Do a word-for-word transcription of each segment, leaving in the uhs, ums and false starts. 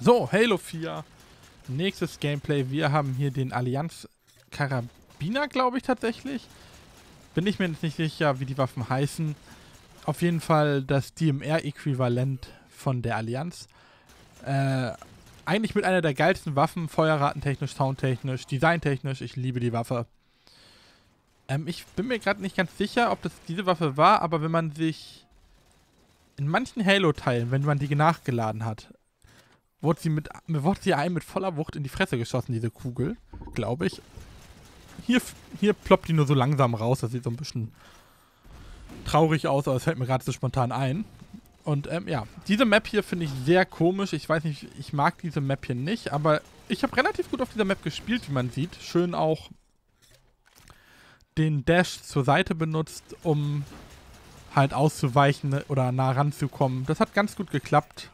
So, Halo vier. Nächstes Gameplay. Wir haben hier den Allianz-Karabiner, glaube ich, tatsächlich. Bin ich mir jetzt nicht sicher, wie die Waffen heißen. Auf jeden Fall das D M R-Äquivalent von der Allianz. Äh, eigentlich mit einer der geilsten Waffen. Feuerratentechnisch, soundtechnisch, designtechnisch. Ich liebe die Waffe. Ähm, ich bin mir gerade nicht ganz sicher, ob das diese Waffe war, aber wenn man sich in manchen Halo-Teilen, wenn man die nachgeladen hat, wurde sie, mit, wurde sie einem mit voller Wucht in die Fresse geschossen, diese Kugel, glaube ich. Hier, hier ploppt die nur so langsam raus, das sieht so ein bisschen traurig aus, aber es fällt mir gerade so spontan ein. Und ähm, ja, diese Map hier finde ich sehr komisch. Ich weiß nicht, ich mag diese Map hier nicht, aber ich habe relativ gut auf dieser Map gespielt, wie man sieht. Schön auch den Dash zur Seite benutzt, um halt auszuweichen oder nah ranzukommen. Das hat ganz gut geklappt.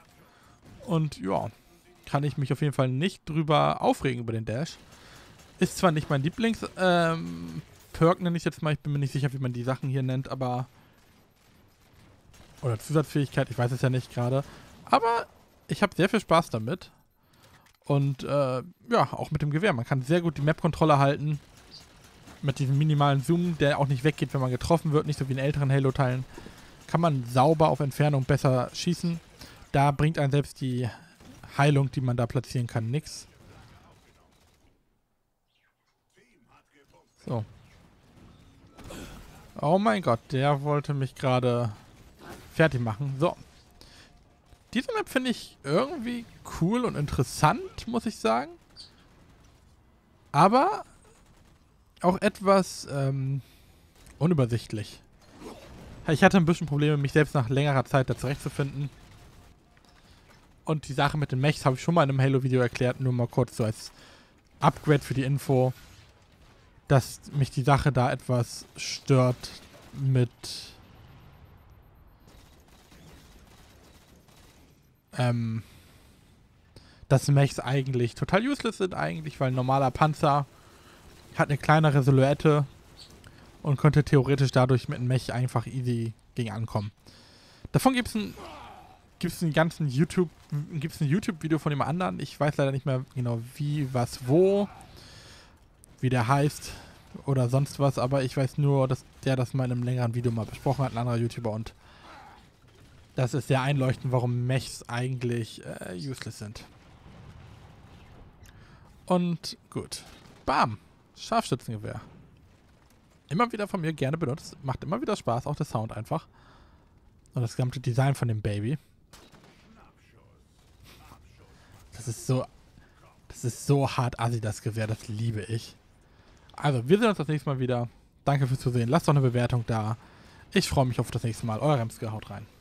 Und ja, kann ich mich auf jeden Fall nicht drüber aufregen über den Dash. Ist zwar nicht mein Lieblings, ähm, Perk nenne ich jetzt mal. Ich bin mir nicht sicher, wie man die Sachen hier nennt, aber... Oder Zusatzfähigkeit, ich weiß es ja nicht gerade. Aber ich habe sehr viel Spaß damit. Und äh, ja, auch mit dem Gewehr. Man kann sehr gut die Map-Kontrolle halten. Mit diesem minimalen Zoom, der auch nicht weggeht, wenn man getroffen wird. Nicht so wie in älteren Halo-Teilen. Kann man sauber auf Entfernung besser schießen. Da bringt einen selbst die Heilung, die man da platzieren kann, nix. So. Oh mein Gott, der wollte mich gerade fertig machen. So. Diese Map finde ich irgendwie cool und interessant, muss ich sagen. Aber auch etwas ähm, unübersichtlich. Ich hatte ein bisschen Probleme, mich selbst nach längerer Zeit da zurechtzufinden. Und die Sache mit den Mechs habe ich schon mal in einem Halo-Video erklärt, nur mal kurz so als Upgrade für die Info, dass mich die Sache da etwas stört mit ähm, dass Mechs eigentlich total useless sind eigentlich, weil ein normaler Panzer hat eine kleinere Silhouette und könnte theoretisch dadurch mit einem Mech einfach easy gegen ankommen. Davon gibt es ein Gibt es einen ganzen YouTube, gibt's ein YouTube-Video von dem anderen? Ich weiß leider nicht mehr genau wie, was, wo, wie der heißt oder sonst was, aber ich weiß nur, dass der das mal in einem längeren Video mal besprochen hat, ein anderer YouTuber, und das ist sehr einleuchtend, warum Mechs eigentlich äh, useless sind. Und gut. Bam! Scharfschützengewehr. Immer wieder von mir gerne benutzt. Macht immer wieder Spaß, auch der Sound einfach. Und das gesamte Design von dem Baby. Das ist so, das ist so hart assi, das Gewehr, das liebe ich. Also, wir sehen uns das nächste Mal wieder. Danke fürs Zusehen, lasst doch eine Bewertung da. Ich freue mich auf das nächste Mal. Euer Remske, haut rein.